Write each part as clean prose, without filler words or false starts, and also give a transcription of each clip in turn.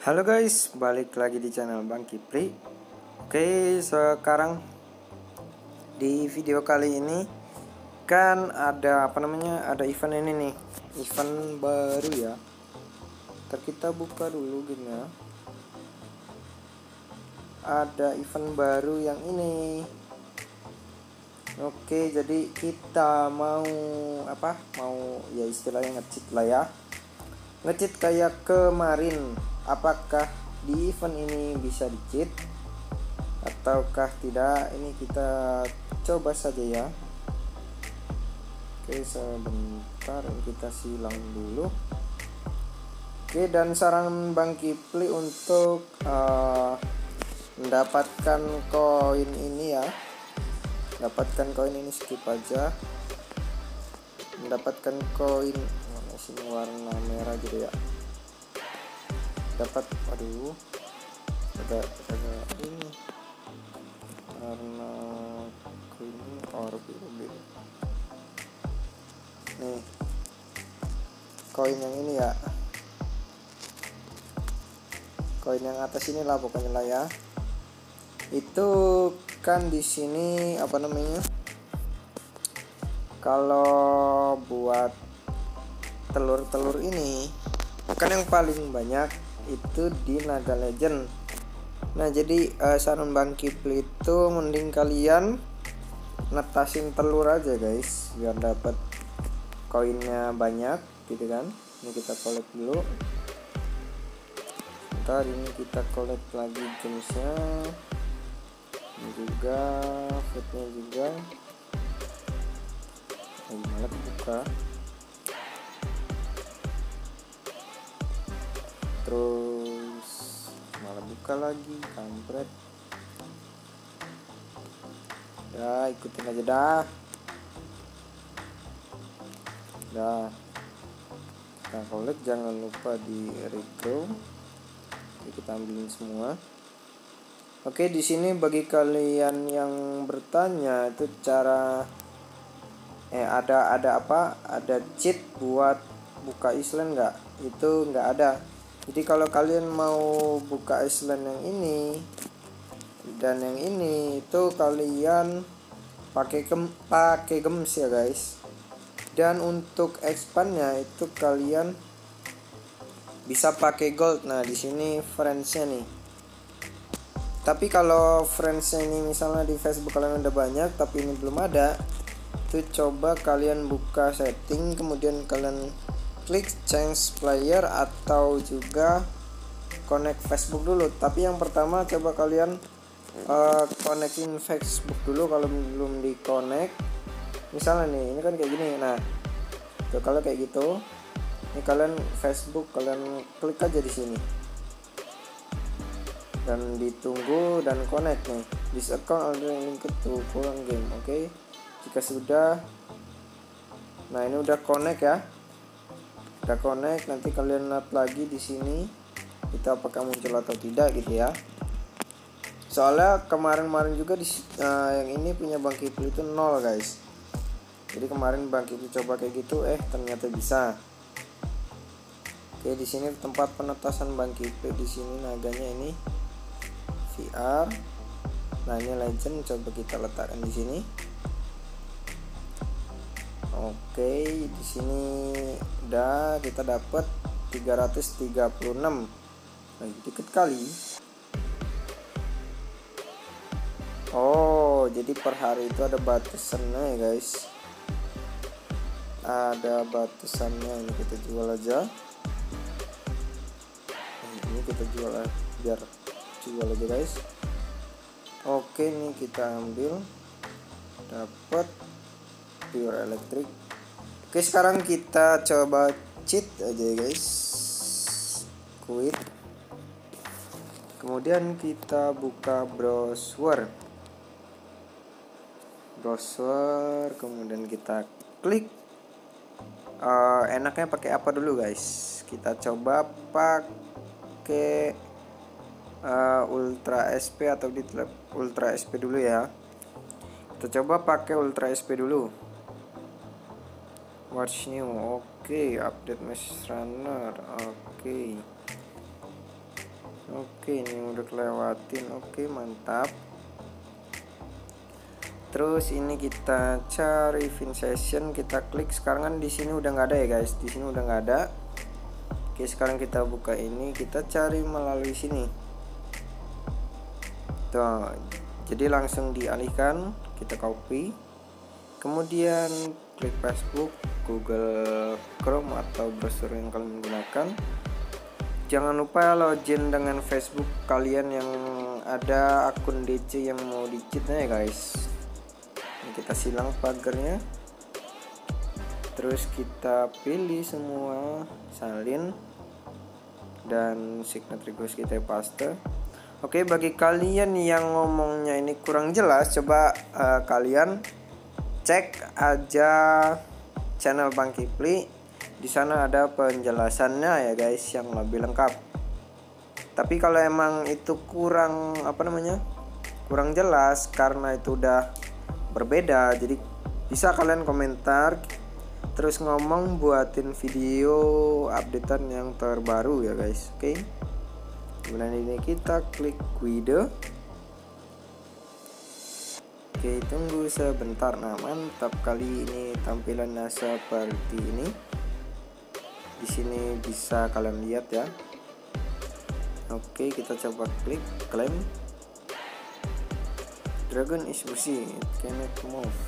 Halo guys, balik lagi di channel Bang Kipli. Oke, sekarang di video kali ini kan ada ada event ini nih, event baru ya. Ntar kita buka dulu gini ya. Ada event baru yang ini. Oke, jadi kita mau mau ya istilahnya nge-cheat lah ya. Nge-cheat kayak kemarin. Apakah di event ini bisa di-cheat ataukah tidak, ini kita coba saja ya. Oke, sebentar kita silang dulu. Oke, dan saran Bang Kipli untuk mendapatkan koin ini ya, mendapatkan koin ini skip aja, mendapatkan koin sini warna merah gitu ya, dapat ada ini warna kuning orb nih, koin yang ini ya, koin yang atas inilah pokoknya lah ya. Itu kan di sini kalau buat telur-telur ini kan yang paling banyak itu di Naga Legend. Nah, jadi saran Bang Kipli itu mending kalian netasin telur aja guys, biar dapat koinnya banyak gitu kan. Ini kita collect dulu, ntar ini kita collect lagi gamesnya, ini juga foodnya juga. Malah buka terus malah buka lagi, kampret ya, ikutin aja dah. Kita collect, jangan lupa di regrow. Kita ambilin semua. Oke, di sini bagi kalian yang bertanya itu cara ada cheat buat buka island nggak, itu nggak ada. Jadi kalau kalian mau buka island yang ini dan yang ini, itu kalian pakai gems ya guys. Dan untuk expandnya itu kalian bisa pakai gold. Nah, di sini friendsnya nih. Tapi kalau friendsnya ini misalnya di Facebook kalian udah banyak tapi ini belum ada, itu coba kalian buka setting, kemudian kalian klik change player atau juga connect Facebook dulu. Tapi yang pertama coba kalian connectin Facebook dulu kalau belum di connect. Misalnya nih, ini kan kayak gini. Nah, kalau kayak gitu, ini kalian Facebook kalian klik aja di sini dan ditunggu dan connect nih. This account ada link to kurang game. Oke, jika sudah, nah ini udah connect ya. Kita connect, nanti kalian lihat lagi di sini kita apakah muncul atau tidak gitu ya. Soalnya kemarin juga di yang ini punya Bang Kipli itu 0 guys. Jadi kemarin Bang Kipli coba kayak gitu, ternyata bisa. Oke, di sini tempat penetasan Bang Kipli, di sini naganya ini VR. Nah, ini legend, coba kita letakkan di sini. Oke, di sini udah kita dapat 336. Lagi dikit kali. Oh, jadi per hari itu ada batasannya ya guys. Ada batasannya, ini kita jual aja. Ini kita jual biar jual aja guys. Oke, ini kita ambil, dapat pure elektrik. Oke, sekarang kita coba cheat aja guys, quit, kemudian kita buka browser, kemudian kita klik. Enaknya pakai apa dulu guys, kita coba pakai Ultra SP atau Ditlep. Ultra SP dulu ya, kita coba pakai Ultra SP dulu. Watch new, oke, update mesh runner, oke. Oke, ini udah kelewatin. Oke, mantap. Terus ini kita cari fin session, kita klik. Sekarang kan di sini udah nggak ada ya guys, di sini udah nggak ada. Oke, sekarang kita buka ini, kita cari melalui sini. Tuh, jadi langsung dialihkan, kita copy, kemudian klik Facebook, Google Chrome atau browser yang kalian gunakan. Jangan lupa login dengan Facebook kalian yang ada akun DC yang mau dicitnya ya guys. Kita silang pagernya, terus kita pilih semua, salin, dan signet request kita paste. Oke, bagi kalian yang ngomongnya ini kurang jelas, coba kalian cek aja channel Bang Kipli, di sana ada penjelasannya ya guys yang lebih lengkap. Tapi kalau emang itu kurang kurang jelas karena itu udah berbeda, jadi bisa kalian komentar terus ngomong buatin video updatean yang terbaru ya guys. Oke. Kemudian ini kita klik video. Oke, tunggu sebentar. Nah, mantap kali ini tampilannya seperti ini. Di sini bisa kalian lihat ya. Oke, kita coba klik claim. Dragon is busy, it cannot move.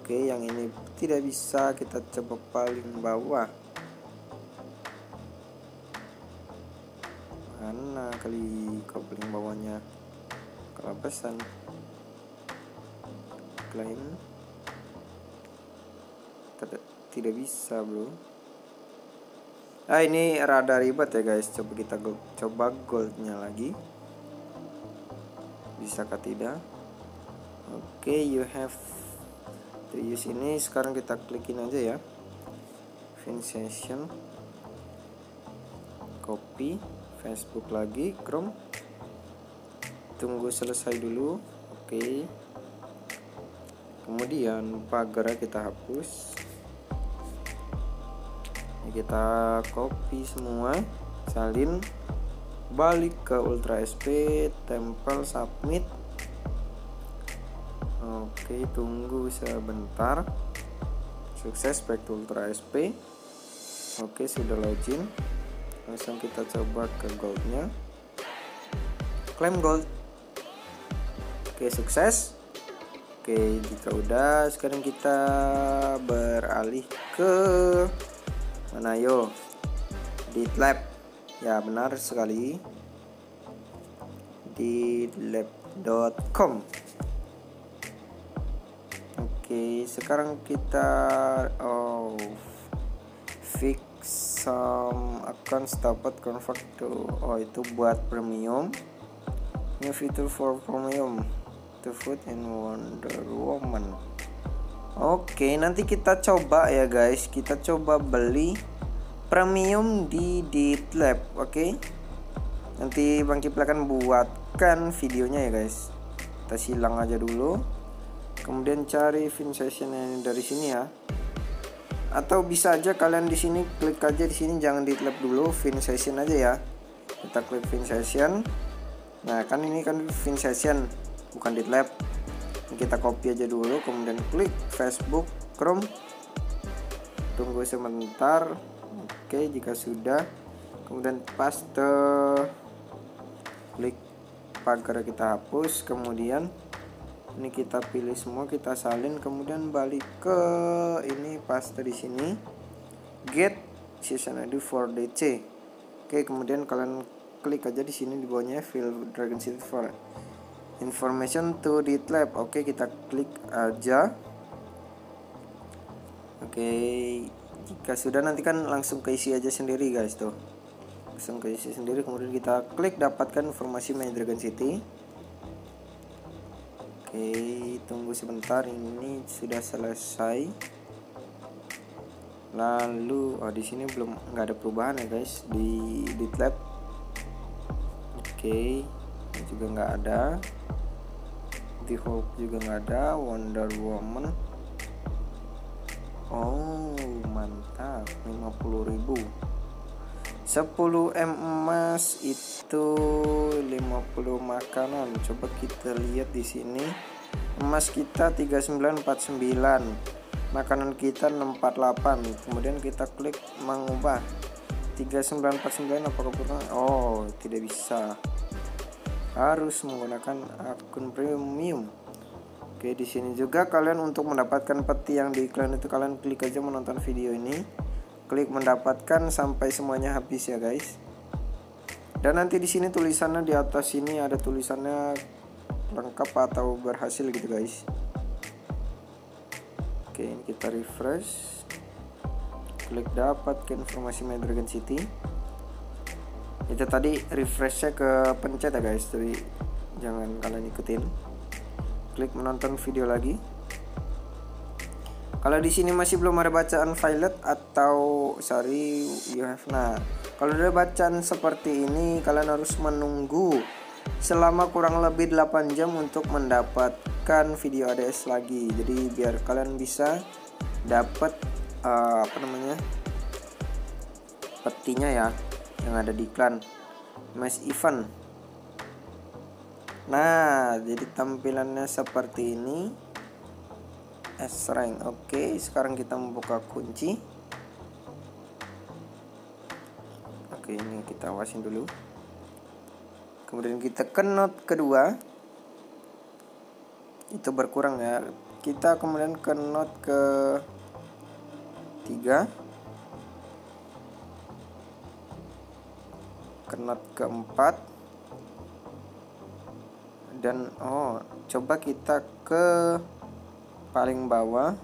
Oke, yang ini tidak bisa, kita coba paling bawah. Mana kali ke paling bawahnya? Kelepasan. Claim. Tidak bisa, bro. Nah, ini rada ribet ya guys. Coba kita coba goldnya lagi. Bisakah tidak? Oke, you have to use ini. Sekarang kita klikin aja ya. Fin session. Copy Facebook lagi, Chrome. Tunggu selesai dulu. Oke. Kemudian pagar kita hapus. Kita copy semua, salin, balik ke Ultra SP, tempel, submit. Oke, tunggu sebentar. Sukses, back to Ultra SP. Oke, sudah login. Langsung kita coba ke goldnya, claim gold. Oke, sukses. Oke, jika udah, sekarang kita beralih ke mana yo? Ditlep. Ya, benar sekali. deetlist.com. Oke, sekarang kita fix some accounts dapat convert to. Oh, itu buat premium. New feature for premium. The Food and Wonder Woman. Oke, nanti kita coba ya guys, kita coba beli premium di Ditlep. Oke, nanti Bang Kipli akan buatkan videonya ya guys. Kita silang aja dulu, kemudian cari fin session yang dari sini ya, atau bisa aja kalian di sini klik aja di sini, jangan Ditlep dulu, fin session aja ya. Kita klik fin session. Nah, kan ini kan fin session bukan Ditlep. Kita copy aja dulu, kemudian klik Facebook, Chrome, tunggu sebentar. Oke, jika sudah, kemudian paste, klik pagar kita hapus, kemudian ini kita pilih semua, kita salin, kemudian balik ke ini, paste di sini, get session ID for DC. Oke, kemudian kalian klik aja di sini di bawahnya, fill Dragon City for information to Ditlep. Oke, kita klik aja. Oke, jika sudah, nanti kan langsung keisi aja sendiri guys, tuh langsung keisi sendiri. Kemudian kita klik dapatkan informasi My Dragon City. Oke, tunggu sebentar, ini sudah selesai. Lalu di sini belum, nggak ada perubahan ya guys di Ditlep. Oke, juga nggak ada. The Hulk juga nggak ada, Wonder Woman. Oh, mantap, 50.000. 10 M emas itu 50 makanan. Coba kita lihat di sini. Emas kita 3949. Makanan kita 648. Kemudian kita klik mengubah. 3949 apakah kurang? Oh, tidak bisa. Harus menggunakan akun premium. Oke, di sini juga kalian untuk mendapatkan peti yang di iklan itu kalian klik aja menonton video ini. Klik mendapatkan sampai semuanya habis ya guys. Dan nanti di sini tulisannya di atas sini ada tulisannya lengkap atau berhasil gitu guys. Oke, ini kita refresh. Klik dapatkan informasi main Dragon City. Itu tadi refreshnya ke pencet ya guys, jadi jangan kalian ikutin. Klik menonton video lagi. Kalau di sini masih belum ada bacaan violet atau sorry you have. Nah, kalau ada bacaan seperti ini kalian harus menunggu selama kurang lebih 8 jam untuk mendapatkan video ADS lagi. Jadi biar kalian bisa dapat petinya ya yang ada di iklan Mas Ivan. Nah, jadi tampilannya seperti ini. S-rank. Oke, sekarang kita membuka kunci. Oke, ini kita awasin dulu. Kemudian kita ke note kedua. Itu berkurang ya. Kita kemudian ke note ke 3. Ke note ke 4. Dan coba kita ke paling bawah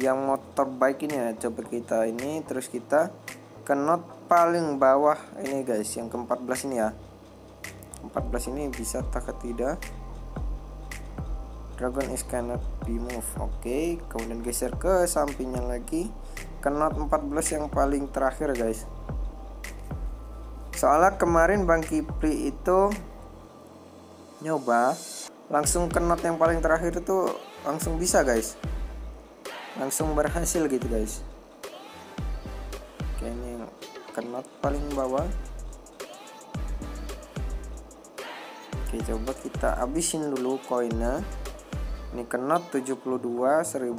yang motor bike ini ya, coba kita ini terus kita ke note paling bawah ini guys, yang ke-14 ini ya. 14 ini bisa tak tidak. Dragon is cannot be moved. Oke, kemudian geser ke sampingnya lagi ke note 14 yang paling terakhir guys. Soalnya kemarin Bang Kipli itu nyoba langsung ke note yang paling terakhir itu langsung bisa guys, langsung berhasil gitu guys. Oke, ini ke not paling bawah. Oke, coba kita habisin dulu koinnya. Ini ke not 72 1600.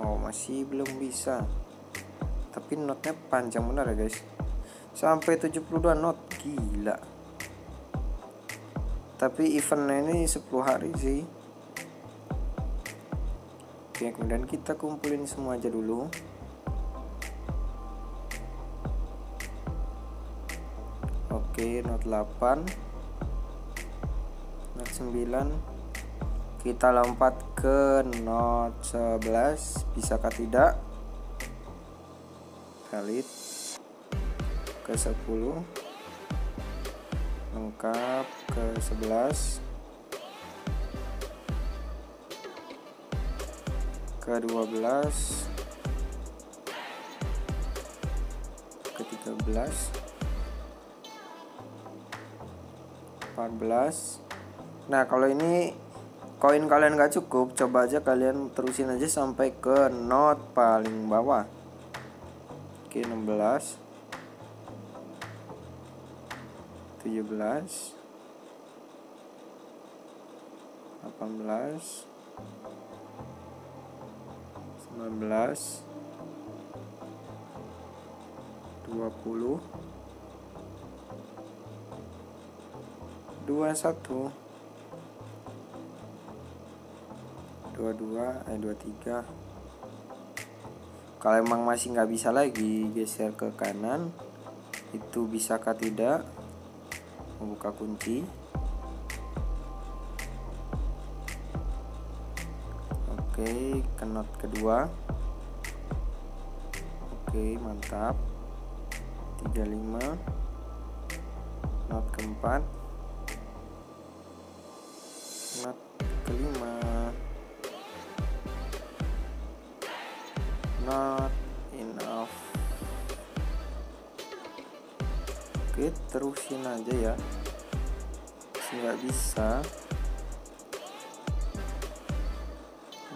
Oh, masih belum bisa, tapi notnya panjang benar ya guys, sampai 72 not. Gila, tapi eventnya ini 10 hari sih. Oke, kemudian kita kumpulin semua aja dulu. Oke, note 8, note 9, kita lompat ke note 11, bisakah tidak? Valid ke 10 lengkap, ke 11, ke 12, ke 13, 14. Nah, kalau ini koin kalian gak cukup, coba aja kalian terusin aja sampai ke note paling bawah. Oke, 16, 17, 18, 19, 20, 21, 22, 23. Kalau emang masih nggak bisa lagi, geser ke kanan. Itu bisakah tidak? Membuka kunci. Oke, ke note kedua. Oke, mantap. 35, note keempat, note kelima, not enough. Oke, terusin aja ya. Nggak bisa.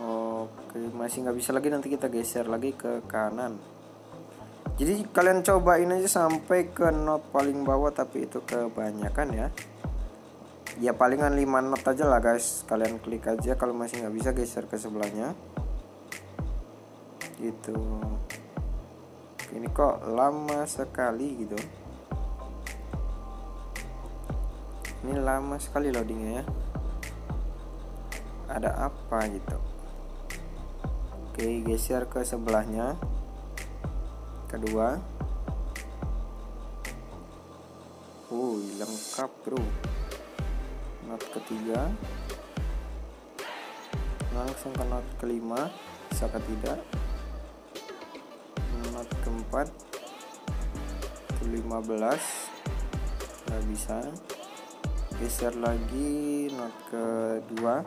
Oke. Oke, masih nggak bisa lagi, nanti kita geser lagi ke kanan. Jadi kalian cobain aja sampai ke note paling bawah, tapi itu kebanyakan ya. Ya palingan 5 note aja lah guys. Kalian klik aja, kalau masih nggak bisa geser ke sebelahnya. Gitu. Ini kok lama sekali gitu. Ini lama sekali loadingnya ya. Ada apa gitu. Oke, geser ke sebelahnya. Kedua. Lengkap bro. Not ketiga. Langsung ke not kelima. Bisakah tidak? Not keempat. Ke-15. Nggak bisa. Geser lagi not kedua.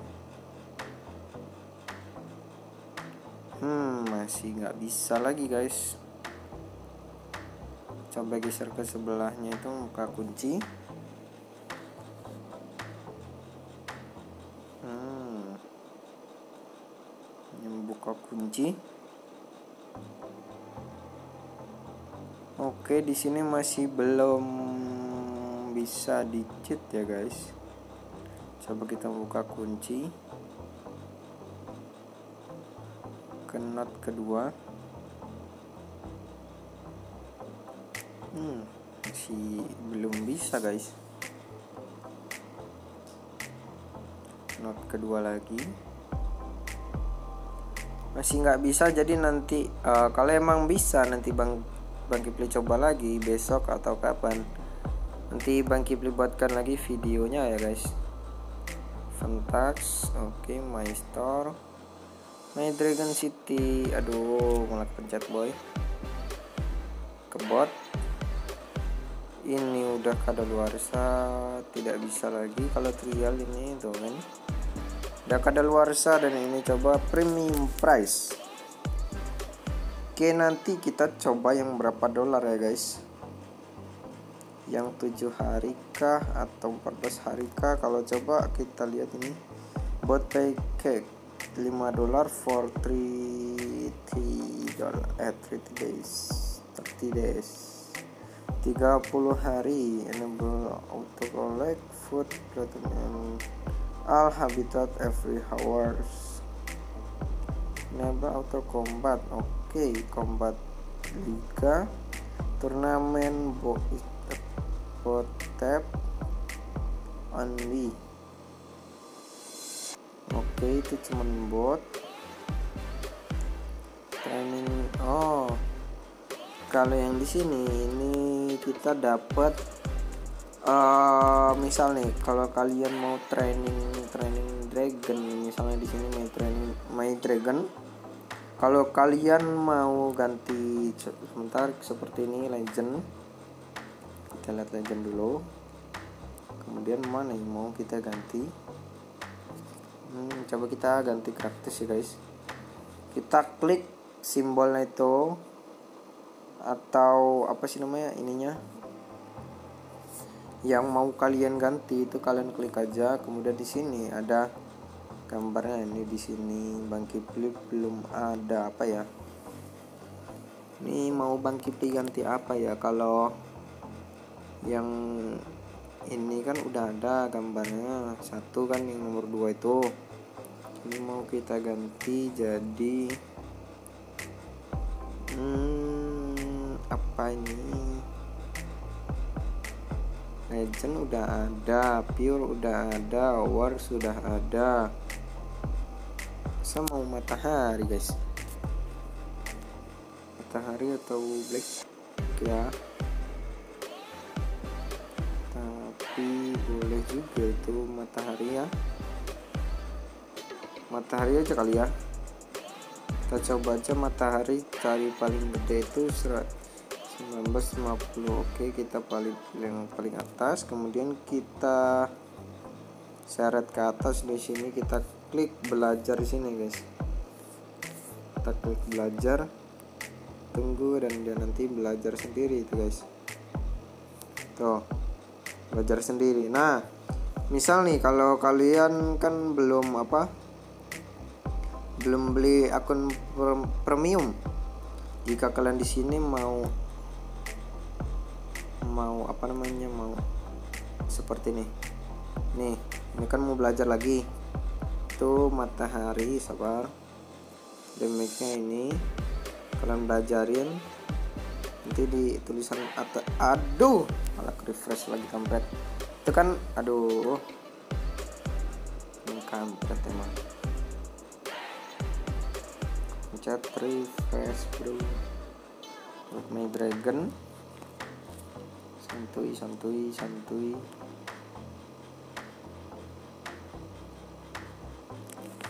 Masih nggak bisa lagi guys. Coba geser ke sebelahnya, itu muka kunci. Membuka kunci. Oke, di sini masih belum bisa dicet ya guys. Coba kita buka kunci ke not kedua. Masih belum bisa guys. Not kedua lagi masih nggak bisa. Jadi nanti kalau emang bisa, nanti Bang Kipli coba lagi besok atau kapan. Nanti Bang Kipli buatkan lagi videonya ya guys. Fantax. Oke, my store, my Dragon City. Aduh, malah pencet boy. Kebot. Ini udah kadaluarsa, tidak bisa lagi. Kalau trial ini tuh kan udah kadaluarsa, dan ini coba premium price. Oke, nanti kita coba yang berapa dolar ya guys. Yang 7 hari kah atau 14 hari kah? Kalau coba kita lihat ini buat play-hack, 5 dolar for 30 days, 30 hari, enable auto collect food and all habitat every hours, enable auto combat. Oke, combat liga, turnamen, boat tab only. Oke, itu cuman bot training. Kalau yang di sini ini kita dapat misalnya kalau kalian mau training dragon, misalnya di sini my dragon. Kalau kalian mau ganti sebentar seperti ini, legend. Kita lihat legend dulu, kemudian mana yang mau kita ganti. Coba kita ganti gratis ya guys. Kita klik simbolnya itu, atau apa sih namanya ininya, yang mau kalian ganti itu kalian klik aja. Kemudian di sini ada gambarnya. Ini di sini Bang Kipli belum ada apa ya. Ini mau Bang Kipli ganti apa ya? Kalau yang ini kan udah ada gambarnya satu kan, yang nomor 2 itu. Ini mau kita ganti jadi apa ini, legend udah ada, pure udah ada, war sudah ada, sama matahari guys, matahari atau black ya. Boleh juga itu matahari ya, matahari aja kali ya. Kita coba aja matahari, cari paling gede itu 1950. Oke, kita yang paling atas, kemudian kita seret ke atas. Di sini kita klik belajar di sini guys, kita klik belajar, tunggu, dan dia nanti belajar sendiri itu guys. Tuh, belajar sendiri. Nah, misal nih kalau kalian kan belum belum beli akun premium, jika kalian di sini mau apa namanya, mau seperti ini nih, ini kan mau belajar lagi tuh matahari, sabar, damage-nya ini kalian belajarin nanti di tulisan atas. Aduh, malah refresh lagi kampret itu kan, aduh ini kampret emang. Pencet refresh bro, my dragon, santuy santuy santuy.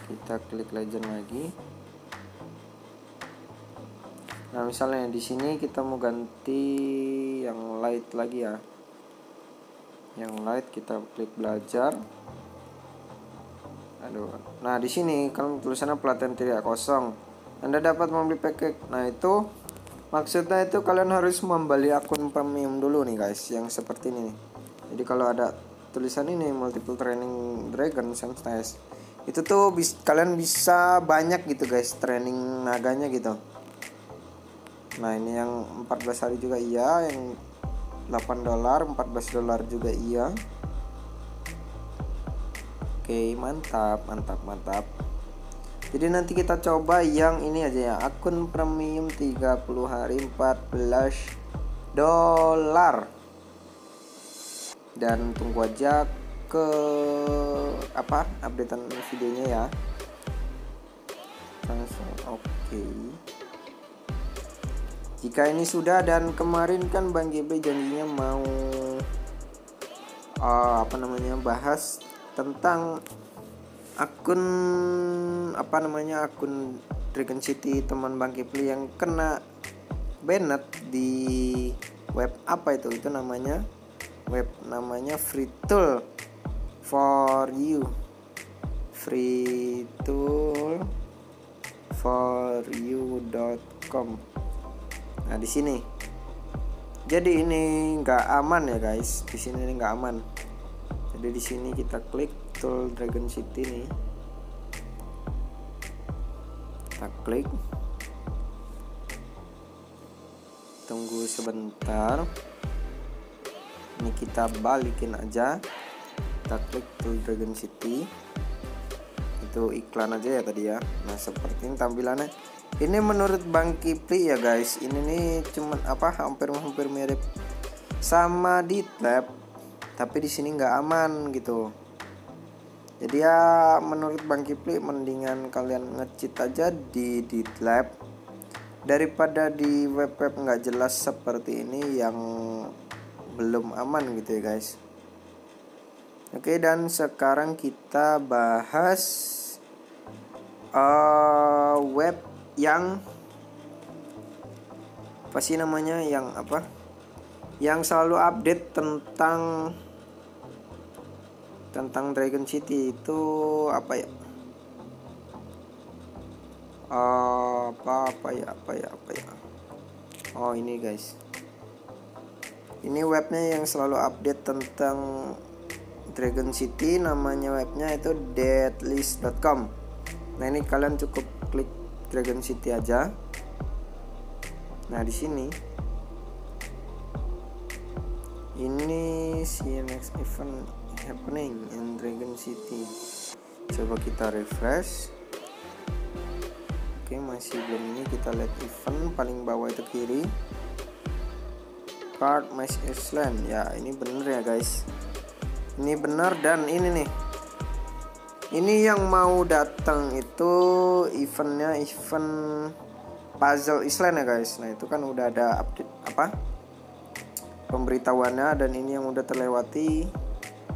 Kita klik legend lagi. Nah, misalnya di sini kita mau ganti yang light lagi ya. Yang light kita klik belajar. Aduh. Nah, di sini kalau tulisannya pelatihan tidak kosong. Anda dapat membeli package. Nah, itu maksudnya itu kalian harus membeli akun premium dulu nih guys, yang seperti ini nih. Jadi kalau ada tulisan ini multiple training dragon sometimes, itu tuh kalian bisa banyak gitu guys, training naganya gitu. Nah, ini yang 14 hari juga iya, yang $8 $14 juga iya. Oke, mantap mantap mantap. Jadi nanti kita coba yang ini aja ya, akun premium 30 hari $14, dan tunggu aja ke apa updatean videonya ya langsung. Oke. Jika ini sudah, dan kemarin kan Bang Kipli janjinya mau apa namanya bahas tentang akun apa namanya akun Dragon City teman Bang Kipli yang kena banned di web apa itu namanya web namanya freetool4u.com. Nah, di sini jadi ini nggak aman ya guys, di sini ini nggak aman. Jadi di sini kita klik tool Dragon City nih, kita klik, tunggu sebentar, ini kita balikin aja, kita klik tool Dragon City, itu iklan aja ya tadi ya. Nah, seperti ini tampilannya. Ini menurut Bang Kipli ya guys, ini nih cuman apa hampir mirip sama Ditlep, tapi di sini nggak aman gitu. Jadi ya menurut Bang Kipli mendingan kalian nge-cheat aja di Ditlep daripada di web nggak jelas seperti ini yang belum aman gitu ya guys. Oke, dan sekarang kita bahas web yang apa sih namanya, yang apa, yang selalu update tentang Dragon City itu apa ya, apa ya oh ini guys, ini webnya yang selalu update tentang Dragon City, namanya webnya itu deetlist.com. Nah, ini kalian cukup klik Dragon City aja. Nah, di sini ini see next event happening in Dragon City. Coba kita refresh. Oke, masih belum ini, kita lihat event paling bawah itu kiri. Card Match Island. Ya, ini bener ya guys. Ini benar, dan ini nih, ini yang mau datang itu eventnya event puzzle island ya guys. Nah, itu kan udah ada update apa pemberitahuannya, dan ini yang udah terlewati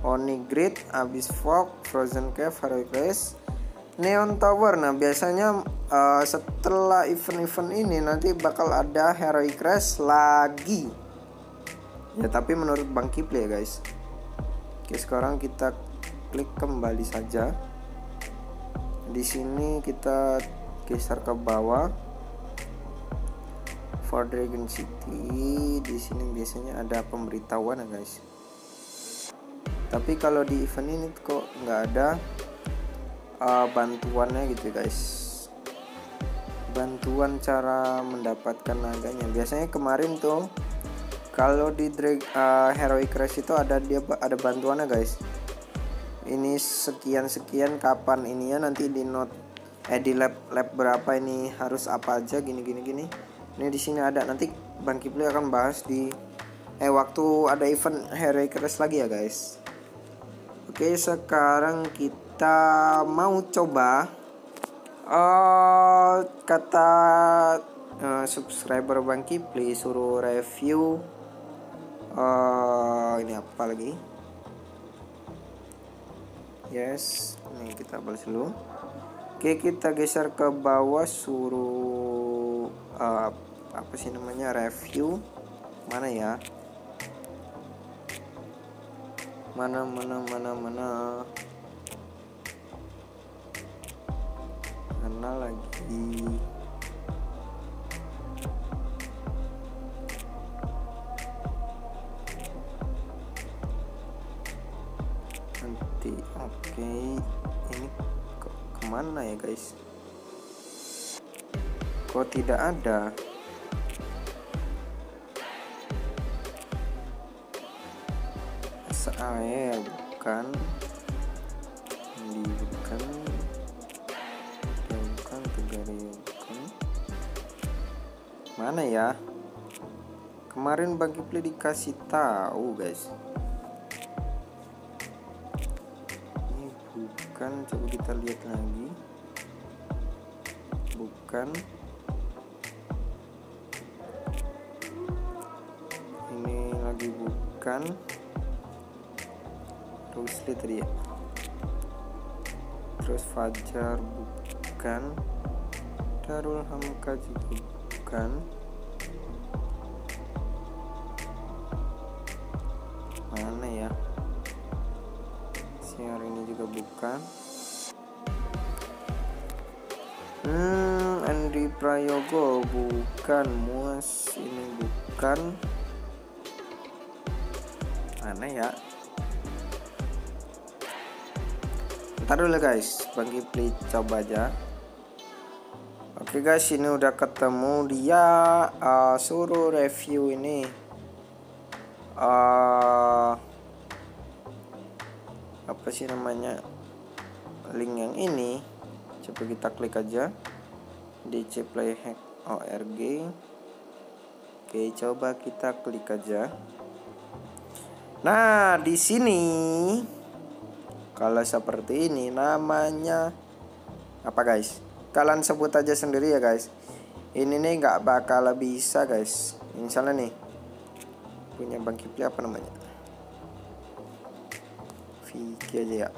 Onigrid, Abyss Fog, Frozen Cave, Heroic Race, Neon Tower. Nah, biasanya setelah event-event ini nanti bakal ada Heroic Race lagi ya, tapi menurut Bang Kipli ya guys. Oke, sekarang kita klik kembali saja. Di sini kita geser ke bawah. For Dragon City, di sini biasanya ada pemberitahuan ya guys. Tapi kalau di event ini kok nggak ada bantuannya gitu guys. bantuan cara mendapatkan naganya. Biasanya kemarin tuh kalau di Heroic Race itu ada bantuannya guys. Ini sekian kapan ininya, nanti di note di lab berapa ini harus apa aja gini. Ini di sini ada, nanti Bang Kipli akan bahas di waktu ada event Heroic Race lagi ya guys. Oke, sekarang kita mau coba kata subscriber Bang Kipli suruh review ini apa lagi? Yes, ini kita balas dulu. Oke, kita geser ke bawah suruh apa sih namanya, review mana ya? Mana. Mana lagi? Nanti oke, ini kemana ya guys? Kok tidak ada? Bukan. Mana ya? Kemarin Bang Kipli dikasih tahu guys. Ini bukan, coba kita lihat lagi. Bukan. Ini lagi bukan. Rusli tadi ya. Terus Fajar bukan, Darul Hamka juga bukan. Mana ya? Siang hari ini juga bukan. Andri Prayogo bukan, Muas ini bukan. Mana ya? Ntar dulu guys, Bang Kipli coba aja. Oke guys, ini udah ketemu dia, suruh review ini apa sih namanya, link yang ini. Coba kita klik aja di play-hack.org. Oke, coba kita klik aja. Nah, di sini kalau seperti ini namanya apa guys? Kalian sebut aja sendiri ya guys. Ini nih nggak bakal bisa guys. Misalnya nih punya Bang Kipli apa namanya? Vicky aja ya.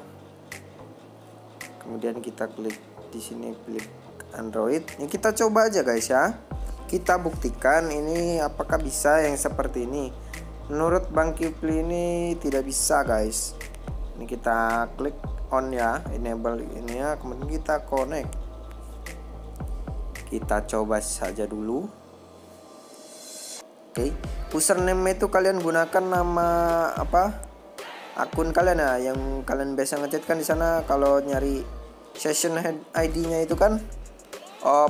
Kemudian kita klik di sini, klik Android. Ini kita coba aja guys ya. Kita buktikan ini apakah bisa yang seperti ini. Menurut Bang Kipli ini tidak bisa guys. Ini kita klik on ya, enable ini ya, kemudian kita connect. Kita coba saja dulu. Oke, username itu kalian gunakan nama apa? Akun kalian ya, yang kalian biasa ngechat kan di sana. Kalau nyari session ID-nya itu kan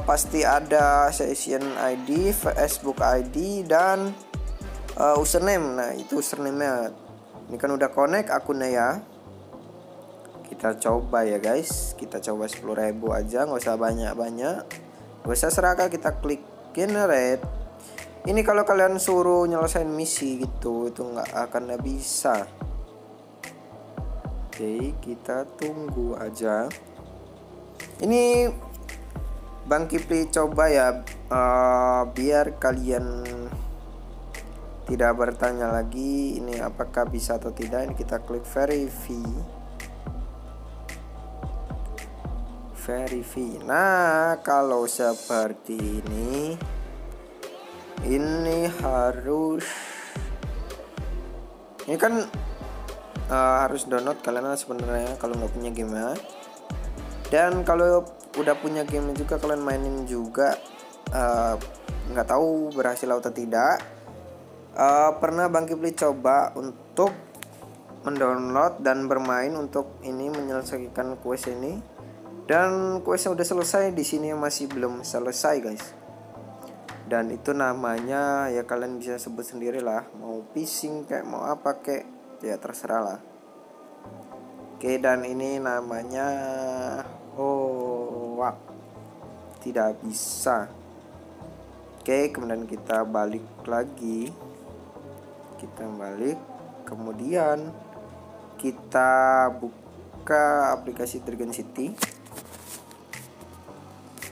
pasti ada session ID, Facebook ID dan username. Nah, itu username-nya. Ini kan udah connect akunnya ya. Kita coba ya guys, kita coba 10.000 aja, nggak usah banyak-banyak, nggak usah serakah. Kita klik generate. Ini kalau kalian suruh nyelesain misi gitu, itu nggak akan bisa. Oke, kita tunggu aja. Ini Bang Kipli coba ya, biar kalian tidak bertanya lagi ini apakah bisa atau tidak. Ini kita klik verify. Nah, kalau seperti ini harus, ini kan harus download kalian sebenarnya kalau nggak punya game ya. Dan kalau udah punya game juga kalian mainin juga, nggak tahu berhasil atau tidak. Pernah Bang Kipli coba untuk mendownload dan bermain untuk ini menyelesaikan quest ini. Dan questnya udah selesai, di sini masih belum selesai guys. Dan itu namanya ya kalian bisa sebut sendirilah, mau phishing kayak mau apa kayak, ya terserah lah. Oke, dan ini namanya hoax, tidak bisa. Oke, kemudian kita balik lagi, kita balik, kemudian kita buka aplikasi Dragon City.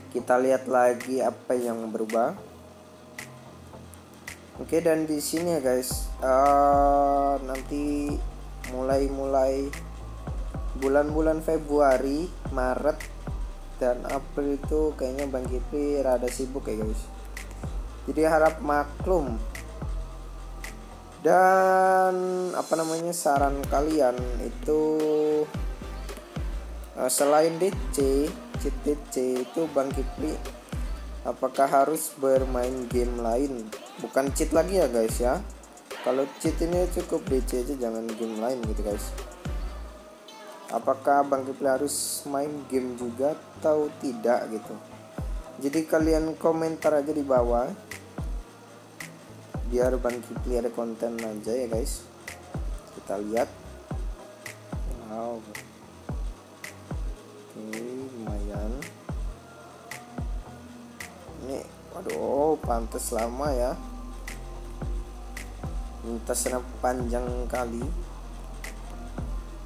Kita lihat lagi apa yang berubah. Oke, dan di sini ya guys, nanti mulai bulan-bulan Februari, Maret, dan April itu kayaknya Bang Kipli rada sibuk ya guys. Jadi harap maklum. Dan apa namanya, saran kalian itu selain CTC itu Bang Kipli apakah harus bermain game lain, bukan cheat lagi ya guys ya. Kalau cheat ini cukup DC aja, jangan game lain gitu guys. Apakah Bang Kipli harus main game juga atau tidak gitu. Jadi kalian komentar aja di bawah biar Bang Kipli ada konten aja ya guys. Kita lihat. Wow. Oke, lumayan. Ini waduh, pantas lama ya. Lintasannya panjang kali.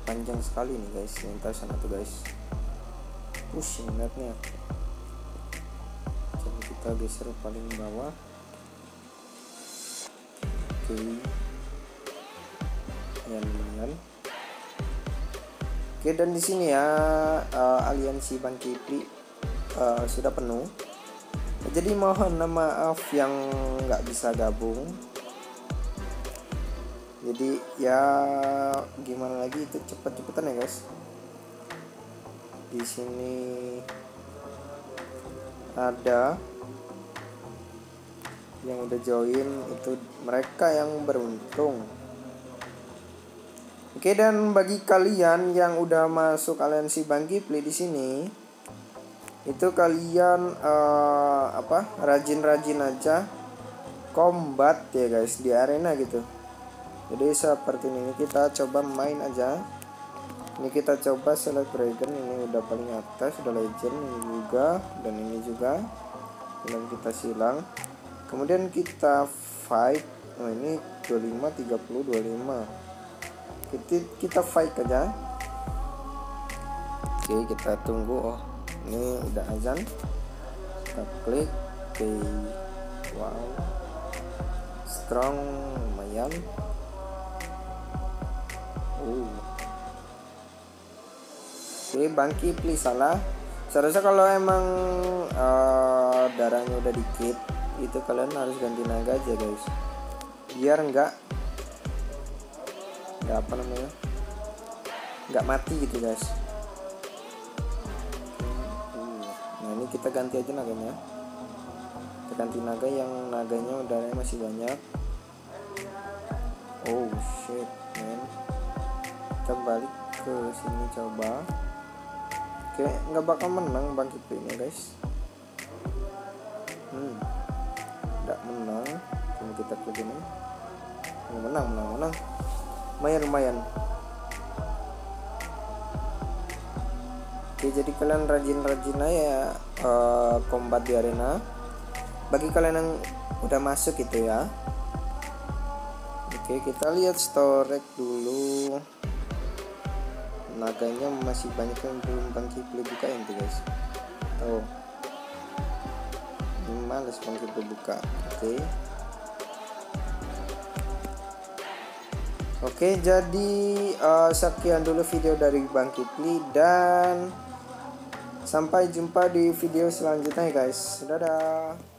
Panjang sekali nih guys, lintasan itu guys. Pusing netnya. Coba kita geser paling bawah. Oke, dan di sini ya aliansi Bang Kipli sudah penuh. Jadi mohon maaf yang nggak bisa gabung. Jadi ya gimana lagi, itu cepet-cepetan ya guys. Di sini ada yang udah join, itu mereka yang beruntung. Oke, dan bagi kalian yang udah masuk aliansi Bang Kipli di sini, itu kalian rajin-rajin aja combat ya guys di arena gitu. Jadi seperti ini kita coba main aja. Ini kita coba select dragon, ini udah paling atas, udah legend, ini juga, dan ini juga. Kemudian kita silang, kemudian kita fight. Nah, ini 25 30 25. Kita fight aja. Oke, kita tunggu. Oh, ini udah azan. Kita klik. Oke. Wow. Strong lumayan. Oke, Bang Kipli salah. Seharusnya kalau emang darahnya udah dikit, itu kalian harus ganti naga aja guys, biar nggak mati gitu guys. Nah, ini kita ganti aja naganya, kita ganti naga yang naganya udaranya masih banyak. Oh shit man, kita balik ke sini coba. Oke, nggak bakal menang Bang Kipli ini guys. Menang, ini kita klik ini. Menang. Lumayan. Oke, jadi kalian rajin-rajin aja combat di arena. Bagi kalian yang udah masuk gitu ya. Oke, kita lihat storage dulu. Naganya masih banyak yang belum Bang Kipli bukain tuh guys. Tuh. Males Bang Kipli buka. Oke, jadi sekian dulu video dari Bang Kipli, dan sampai jumpa di video selanjutnya guys. Dadah.